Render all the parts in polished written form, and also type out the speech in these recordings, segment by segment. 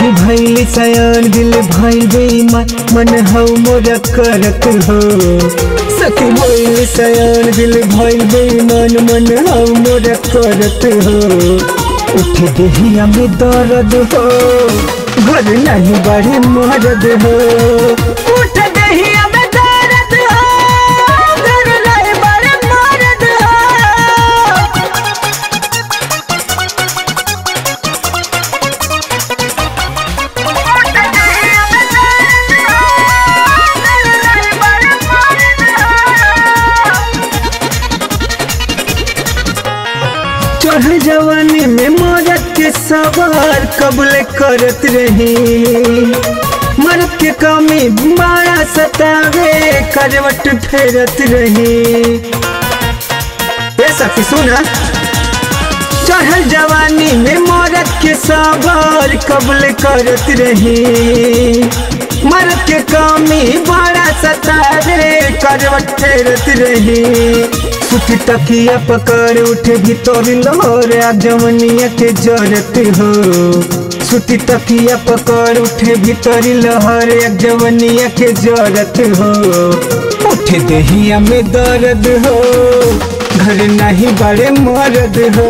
भैली सयान दिल भैल बेईमान मन हौ मोरा करत हो सखी भैली सयान दिल भैल बेईमान मन हौ मोरा करत हो उठ देहिया में दर्द हो घर नहीं बड़े मरद हो उठ देहिया में दर्द हो घर नहीं बड़े मरद हो चढ़ जवानी में मरद के सवार कबूल करत रही मरद के कमी माया सतावे करवट फेरत रही सखी सुना चढ़ल जवानी में मरद के सवार कबूल करत रही मरद के कमी बड़ा सतावे करवट फेरत रही सुती तकिया पकड़ उठे भीतर लोर जवनिया के जरत हो सुती तकिया पकड़ उठे भीतरी लहर एक जवनिया के जरत हो उठ देहिया में दर्द हो घर नहीं बड़े मरद हो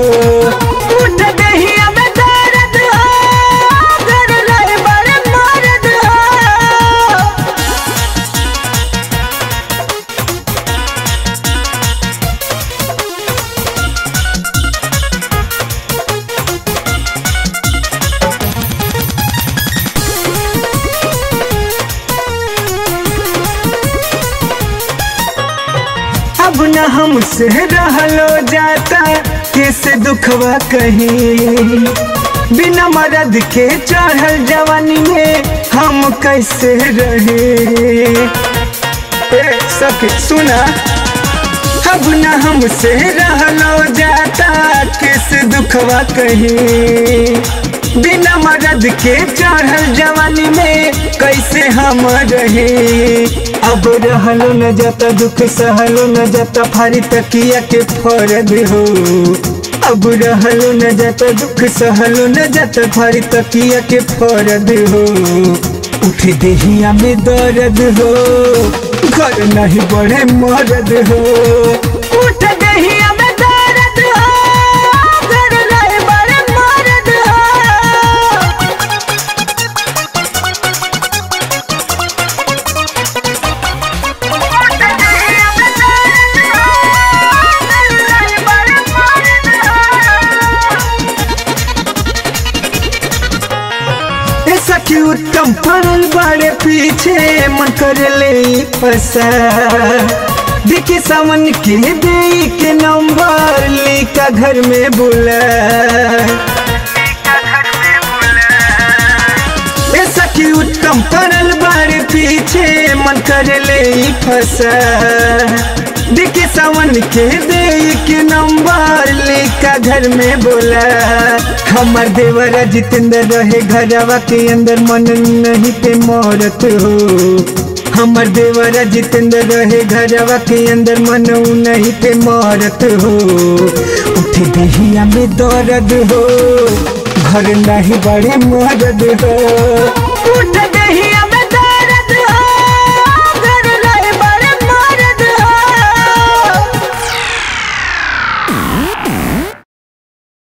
उठ देहिया में दर्द हो घर नहीं बड़े मरद हो अब न हमसे रहलो जाता कैसे दुखवा कहीं बिना मरद के चढ़ल जवानी में हम कैसे रहे सखी सुना अब न हमसे रहलो जाता कैसे दुखवा कहीं बिना मरद के चढ़ल जवानी में कैसे हम रहे अब रहलो न जाता दुख सहलो न जाता भारी तकिया के फरद हो अब रहलो न जाता दुख सहलो न जाता भारी तकिया के फरद हो उठ देहिया में दर्द हो घर नहीं बड़े मरद हो उठ देहिया में दर्द हो घर नहीं बड़े मरद हो सखी उत्तम पड़ल बड़े पीछे मन कर ले देखी समन के दे के नंबर लेका घर में बुला सखी उत्तम पड़ल बड़े पीछे मन कर ले देखी समन के दे के नंबर लेका घर में बोला हमार देवरा जितेंद्र रहे घरवा के अंदर मन नहीं पे मरत हो हमार देवरा जितेंद्र रहे घरवा के अंदर मन नहीं पे मरत हो उठ देहिया में दर्द हो घर नहीं बड़े मरद हो उठ